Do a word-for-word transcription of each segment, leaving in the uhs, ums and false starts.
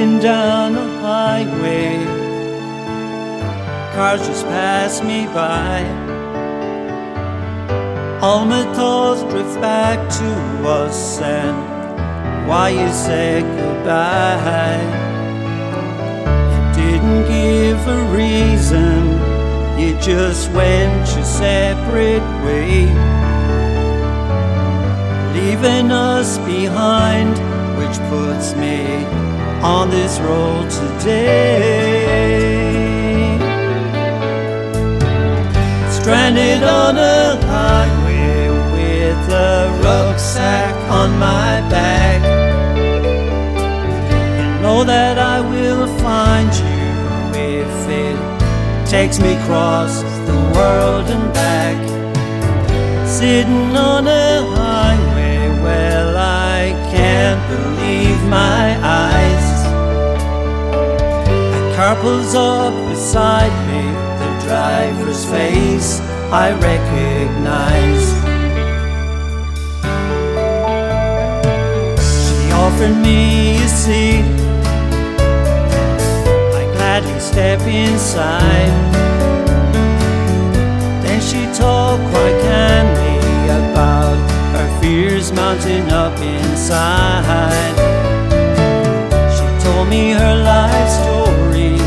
walking down the highway, cars just pass me by. All my thoughts drift back to us and why you said goodbye. You didn't give a reason, you just went your separate way, leaving us behind, which puts me on this road today. Stranded on a highway with a rucksack on my back, and know that I will find you if it takes me across the world and back. Sitting on a highway, well, I can't believe my eyes. A car pulls up beside me, the driver's face I recognize. She offered me a seat, I gladly step inside. Then she talked quite kindly about her fears mounting up inside. She told me her life story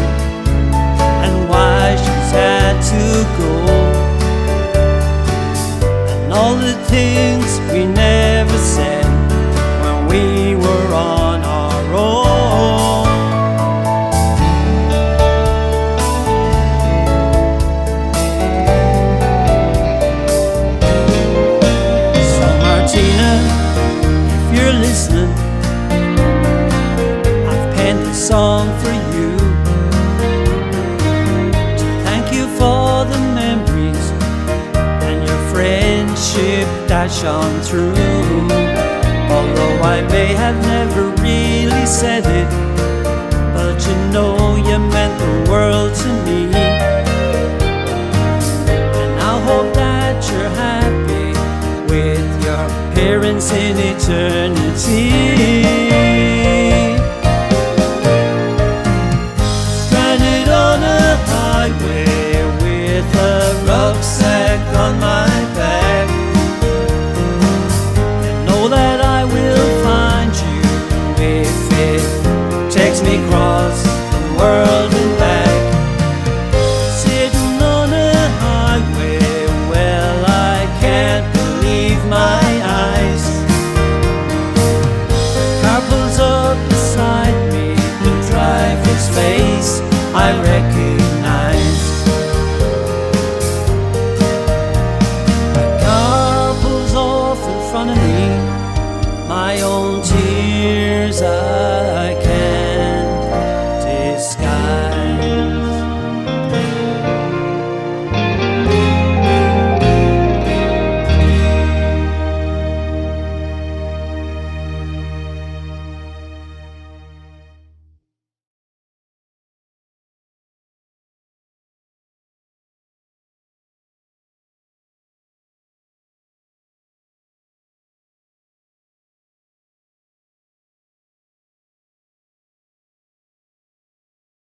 and why she's had to go, and all the things we never said when we were on our own. So Martina, if you're listening, I've penned this song for you, to thank you for the memories and your friendship that shone through. Although I may have never really said it, but you know you meant the world to me, and I hope that you're happy with your parents in eternity. Stranded on a highway with a rucksack on my back, and know that I will find you if it takes me across the world and back. Sitting on a highway, well, I can't believe my eyes. The car pulls up beside me, the driver's face I recognize.